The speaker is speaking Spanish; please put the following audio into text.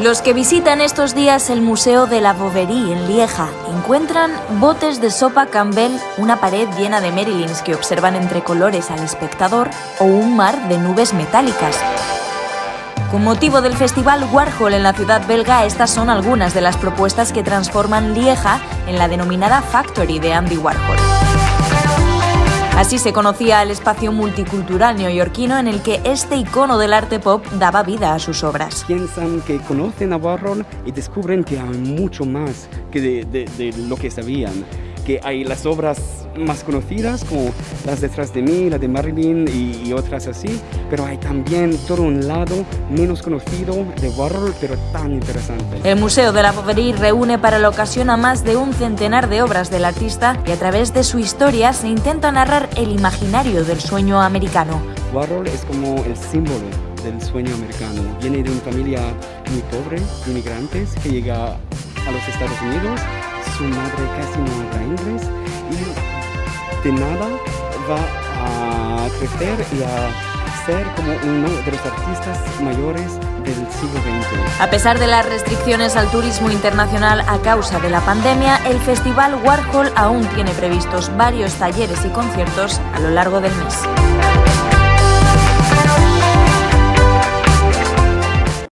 Los que visitan estos días el Museo de la Boverie en Lieja encuentran botes de sopa Campbell, una pared llena de Marilyns que observan entre colores al espectador o un mar de nubes metálicas. Con motivo del Festival Warhol en la ciudad belga, estas son algunas de las propuestas que transforman Lieja en la denominada Factory de Andy Warhol. Así se conocía el espacio multicultural neoyorquino en el que este icono del arte pop daba vida a sus obras. Piensan que conocen a Warhol y descubren que hay mucho más que de lo que sabían. Que hay las obras más conocidas, como las detrás de mí, la de Marilyn y otras así, pero hay también todo un lado menos conocido de Warhol, pero tan interesante. El Museo de la Boverie reúne para la ocasión a más de un centenar de obras del artista y a través de su historia se intenta narrar el imaginario del sueño americano. Warhol es como el símbolo del sueño americano. Viene de una familia muy pobre, de inmigrantes, que llega a los Estados Unidos. Su madre casi no habla inglés y de nada va a crecer y a ser como uno de los artistas mayores del siglo XX. A pesar de las restricciones al turismo internacional a causa de la pandemia, el Festival Warhol aún tiene previstos varios talleres y conciertos a lo largo del mes.